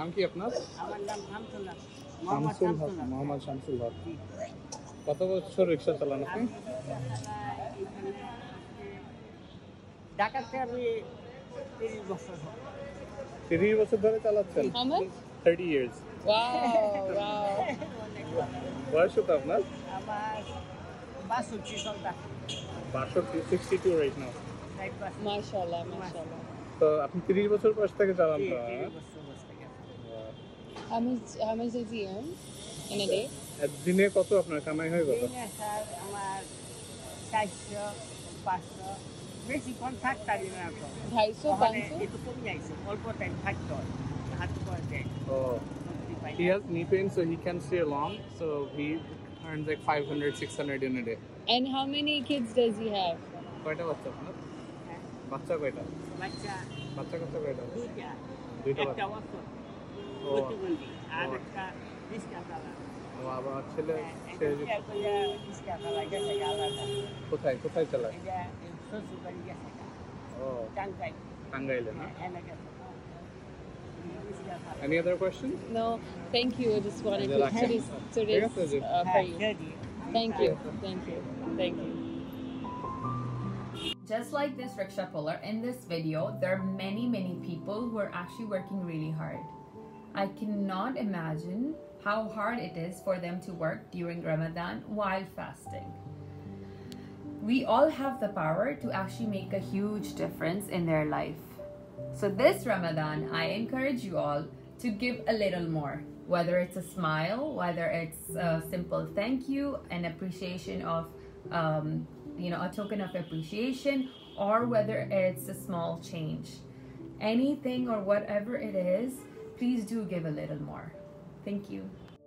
नाम की अपना? আমার নাম শামসুল্লাহ, মোহাম্মদ শামসুল্লাহ। মোহাম্মদ শামসুল্লাহ, কত বছর রিকশা চালান আপনি? ঢাকাতে আমি 30 বছর। 30 বছর ধরে চালাচ্ছেন? 30 years. Wow, wow. বয়স কত আপনার? আমার 62 right now. Mashallah, mashallah. তো আপনি 30 বছর বয়স থেকে চালান তো? আমি যেজি আম এনে দে দিনে কত আপনার কামাই হয় কত? দিনে স্যার আমার 400 500 বেশি কোন থাকতারি না তো 250 500 এত কমই আইছে অল্প টাইম থাকতো হাত করে দেয়। ও he has knee pain so he can stay long so he earns like 500 600 in a day. And how many kids does he have? কয়টা বাচ্চা আপনার? বাচ্চা কয়টা? বাচ্চা কত কয়টা? দুইটা একটা বাচ্চা প্রতিবন্ধী আর একটা রিস্কাওয়ালা। ও বাবা ছেলে সে রিস্কাওয়ালা গেছে গালাটা। কোথায় কোথায় চালায়? এই যে শ্বশুরবাড়ি গেছে। ও টাঙ্গাইল। টাঙ্গাইলে না? হ্যাঁ গেছে। Any other questions? No, thank you. I just wanted to tell you today's for you. Thank you. Thank you. Thank you. Just like this rickshaw puller in this video, there are many people who are actually working really hard. I cannot imagine how hard it is for them to work during Ramadan while fasting. We all have the power to actually make a huge difference in their life. So this Ramadan, I encourage you all to give a little more, whether it's a smile, whether it's a simple thank you, an appreciation of, a token of appreciation, or whether it's a small change. Anything or whatever it is, please do give a little more. Thank you.